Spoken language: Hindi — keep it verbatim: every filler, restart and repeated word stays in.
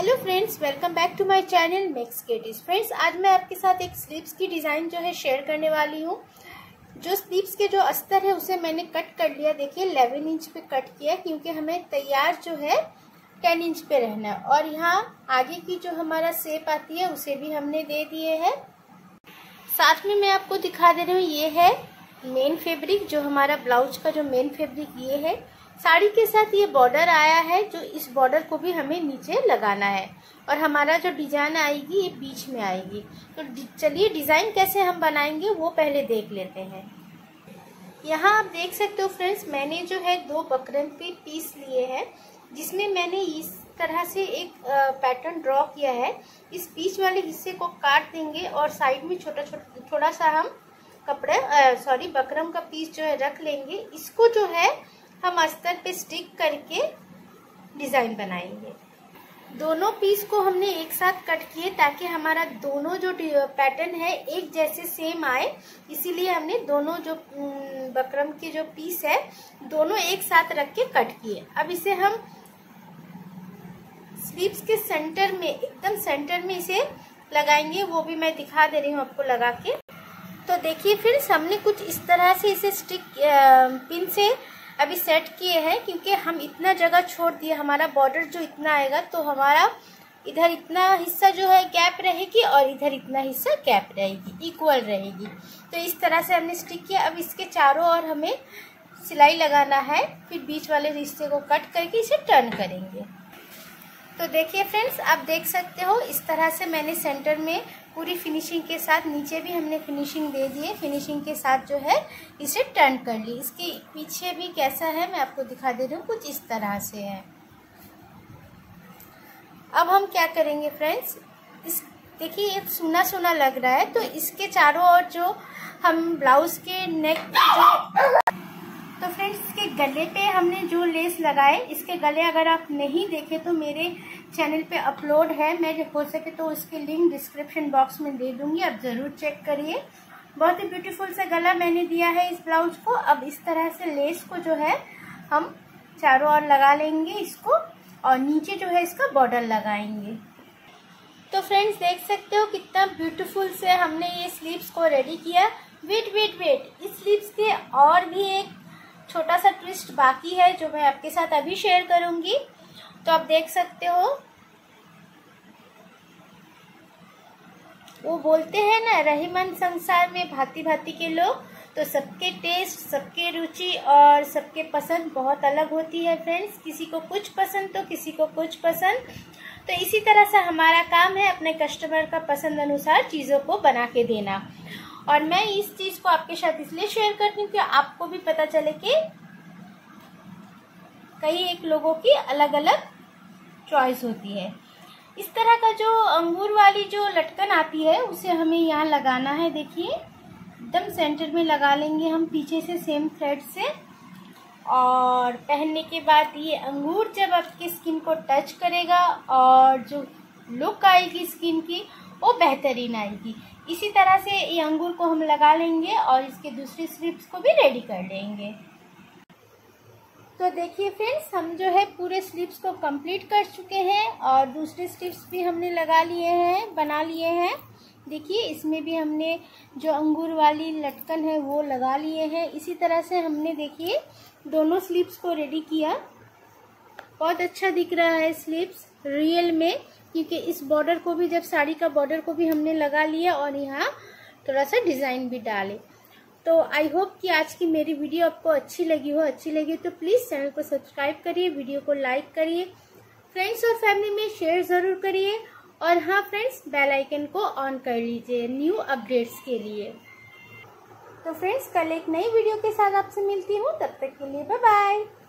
Hello friends, welcome back to my channel Max Creatives. Friends, आज मैं आपके साथ एक स्लीव्स की डिज़ाइन जो है शेयर करने वाली हूँ। जो स्लीव्स के जो अस्तर है उसे मैंने कट कर लिया। देखिए ग्यारह इंच पे कट किया क्योंकि हमें तैयार जो है दस इंच पे रहना है। और यहाँ आगे की जो हमारा शेप आती है उसे भी हमने दे दिए है। साथ में मैं आपको दिखा दे रही हूँ, ये है मेन फैब्रिक जो हमारा ब्लाउज का जो मेन फैब्रिक ये है। साड़ी के साथ ये बॉर्डर आया है, जो इस बॉर्डर को भी हमें नीचे लगाना है और हमारा जो डिजाइन आएगी ये बीच में आएगी। तो चलिए डिज़ाइन कैसे हम बनाएंगे वो पहले देख लेते हैं। यहाँ आप देख सकते हो फ्रेंड्स, मैंने जो है दो बकरम के पीस लिए हैं जिसमें मैंने इस तरह से एक पैटर्न ड्रॉ किया है। इस बीच वाले हिस्से को काट देंगे और साइड में छोटा छोटा थोड़ा सा हम कपड़े सॉरी बकरम का पीस जो है रख लेंगे। इसको जो है हम अस्तर पे स्टिक करके डिज़ाइन बनाएंगे। दोनों पीस को हमने एक साथ कट किए ताकि हमारा दोनों जो पैटर्न है एक जैसे सेम आए, इसीलिए हमने दोनों जो बकरम के जो पीस है दोनों एक साथ रख के कट किए। अब इसे हम स्लीव्स के सेंटर में, एकदम सेंटर में इसे लगाएंगे, वो भी मैं दिखा दे रही हूँ आपको लगा के। तो देखिए फिर हमने कुछ इस तरह से इसे स्टिक पिन से अभी सेट किए हैं क्योंकि हम इतना जगह छोड़ दिए, हमारा बॉर्डर जो इतना आएगा तो हमारा इधर इतना हिस्सा जो है गैप रहेगी और इधर इतना हिस्सा गैप रहेगी, इक्वल रहेगी। तो इस तरह से हमने स्टिक किया। अब इसके चारों ओर हमें सिलाई लगाना है, फिर बीच वाले हिस्से को कट करके इसे टर्न करेंगे। तो देखिए फ्रेंड्स, आप देख सकते हो इस तरह से मैंने सेंटर में पूरी फिनिशिंग के साथ, नीचे भी हमने फिनिशिंग दे दी है, फिनिशिंग के साथ जो है इसे टर्न कर ली। इसके पीछे भी कैसा है मैं आपको दिखा दे रही हूँ, कुछ इस तरह से है। अब हम क्या करेंगे फ्रेंड्स, इस देखिए ये सुना सुना लग रहा है, तो इसके चारों ओर जो हम ब्लाउज के नेक जो तो फ्रेंड्स इसके गले पे हमने जो लेस लगाए, इसके गले अगर आप नहीं देखे तो मेरे चैनल पे अपलोड है, मैं हो सके तो उसके लिंक डिस्क्रिप्शन बॉक्स में दे दूंगी, आप ज़रूर चेक करिए। बहुत ही ब्यूटीफुल सा गला मैंने दिया है इस ब्लाउज को। अब इस तरह से लेस को जो है हम चारों ओर लगा लेंगे इसको, और नीचे जो है इसका बॉर्डर लगाएंगे। तो फ्रेंड्स देख सकते हो कितना ब्यूटीफुल से हमने ये स्लीव्स को रेडी किया। वेट वेट वेट, इस स्लीव्स के और भी एक छोटा सा ट्विस्ट बाकी है जो मैं आपके साथ अभी शेयर करूंगी। तो आप देख सकते हो, वो बोलते हैं ना, रही मन संसार में भांति भांति के लोग, तो सबके टेस्ट, सबके रुचि और सबके पसंद बहुत अलग होती है फ्रेंड्स। किसी को कुछ पसंद तो किसी को कुछ पसंद। तो इसी तरह से हमारा काम है अपने कस्टमर का पसंद अनुसार चीज़ों को बना के देना। और मैं इस चीज़ को आपके साथ इसलिए शेयर करती हूँ कि आपको भी पता चले कि कई एक लोगों की अलग अलग चॉइस होती है। इस तरह का जो अंगूर वाली जो लटकन आती है उसे हमें यहाँ लगाना है। देखिए एकदम सेंटर में लगा लेंगे हम पीछे से सेम थ्रेड से। और पहनने के बाद ये अंगूर जब आपकी स्किन को टच करेगा और जो लुक आएगी स्किन की वो बेहतरीन आएगी। इसी तरह से ये अंगूर को हम लगा लेंगे और इसके दूसरी स्लीव्स को भी रेडी कर लेंगे। तो देखिए फ्रेंड्स, हम जो है पूरे स्लीव्स को कंप्लीट कर चुके हैं और दूसरे स्लीव्स भी हमने लगा लिए हैं, बना लिए हैं। देखिए इसमें भी हमने जो अंगूर वाली लटकन है वो लगा लिए हैं। इसी तरह से हमने देखिए दोनों स्लीव्स को रेडी किया। बहुत अच्छा दिख रहा है स्लीव्स रियल में, क्योंकि इस बॉर्डर को भी, जब साड़ी का बॉर्डर को भी हमने लगा लिया और यहाँ थोड़ा सा डिज़ाइन भी डाले। तो आई होप कि आज की मेरी वीडियो आपको अच्छी लगी हो। अच्छी लगी तो प्लीज़ चैनल को सब्सक्राइब करिए, वीडियो को लाइक करिए, फ्रेंड्स और फैमिली में शेयर ज़रूर करिए। और हाँ फ्रेंड्स, बेल आइकन को ऑन कर लीजिए न्यू अपडेट्स के लिए। तो फ्रेंड्स कल एक नई वीडियो के साथ आपसे मिलती हूँ, तब तक के लिए बाय बाय।